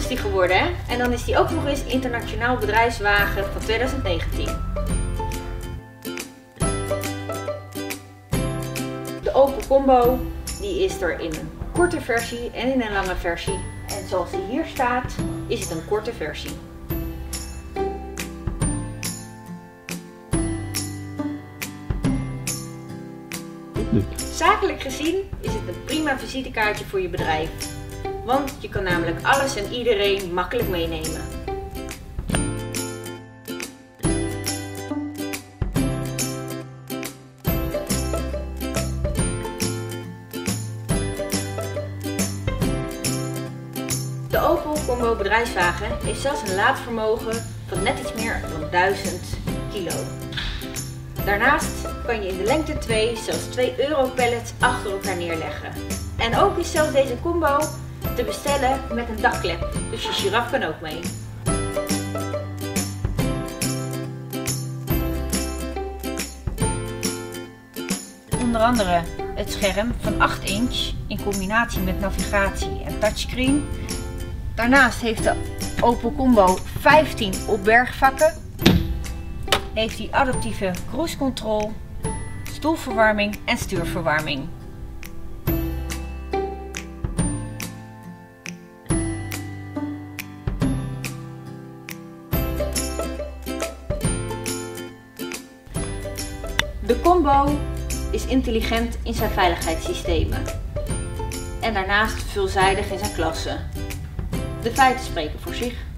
is die geworden, hè? En dan is die ook nog eens internationaal bedrijfswagen van 2019. De Opel Combo, die is er in een korte versie en in een lange versie. En zoals die hier staat, is het een korte versie. Zakelijk gezien is het een prima visitekaartje voor je bedrijf, want je kan namelijk alles en iedereen makkelijk meenemen. De Opel Combo bedrijfswagen heeft zelfs een laadvermogen van net iets meer dan 1000 kilo. Daarnaast kan je in de lengte 2 zelfs 2 euro-pallets achter elkaar neerleggen. En ook is zelfs deze combo te bestellen met een dakklep, dus je giraf kan ook mee. Onder andere het scherm van 8 inch in combinatie met navigatie en touchscreen. Daarnaast heeft de Opel Combo 15 opbergvakken. Heeft die adaptieve cruise control, stoelverwarming en stuurverwarming. De Combo is intelligent in zijn veiligheidssystemen en daarnaast veelzijdig in zijn klassen. De feiten spreken voor zich.